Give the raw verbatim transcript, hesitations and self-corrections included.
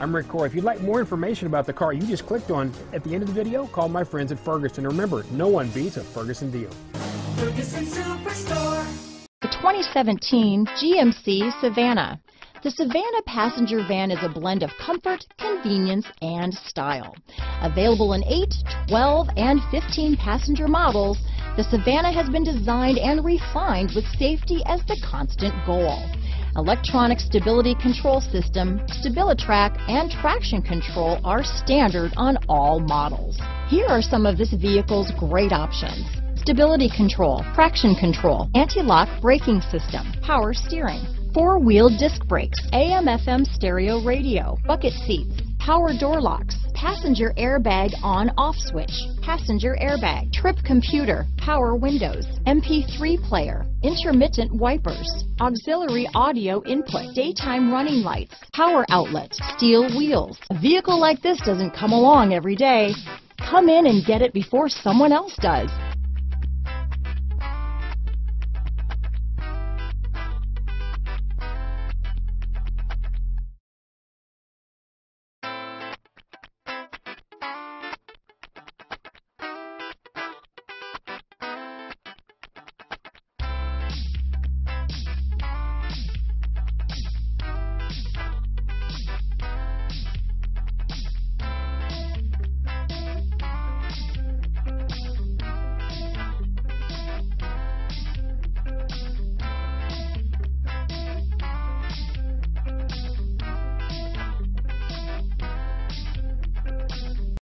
I'm Rick Corr. If you'd like more information about the car you just clicked on at the end of the video, call my friends at Ferguson. Remember, no one beats a Ferguson deal. Ferguson Superstore. The twenty seventeen G M C Savana. The Savana passenger van is a blend of comfort, convenience, and style. Available in eight, twelve, and fifteen passenger models, the Savana has been designed and refined with safety as the constant goal. Electronic stability control system, Stabilitrack, and traction control are standard on all models. Here are some of this vehicle's great options: stability control, traction control, anti-lock braking system, power steering, four-wheel disc brakes, A M F M stereo radio, bucket seats, power door locks, passenger airbag on-off switch, passenger airbag, trip computer, power windows, M P three player, intermittent wipers, auxiliary audio input, daytime running lights, power outlet, steel wheels. A vehicle like this doesn't come along every day. Come in and get it before someone else does.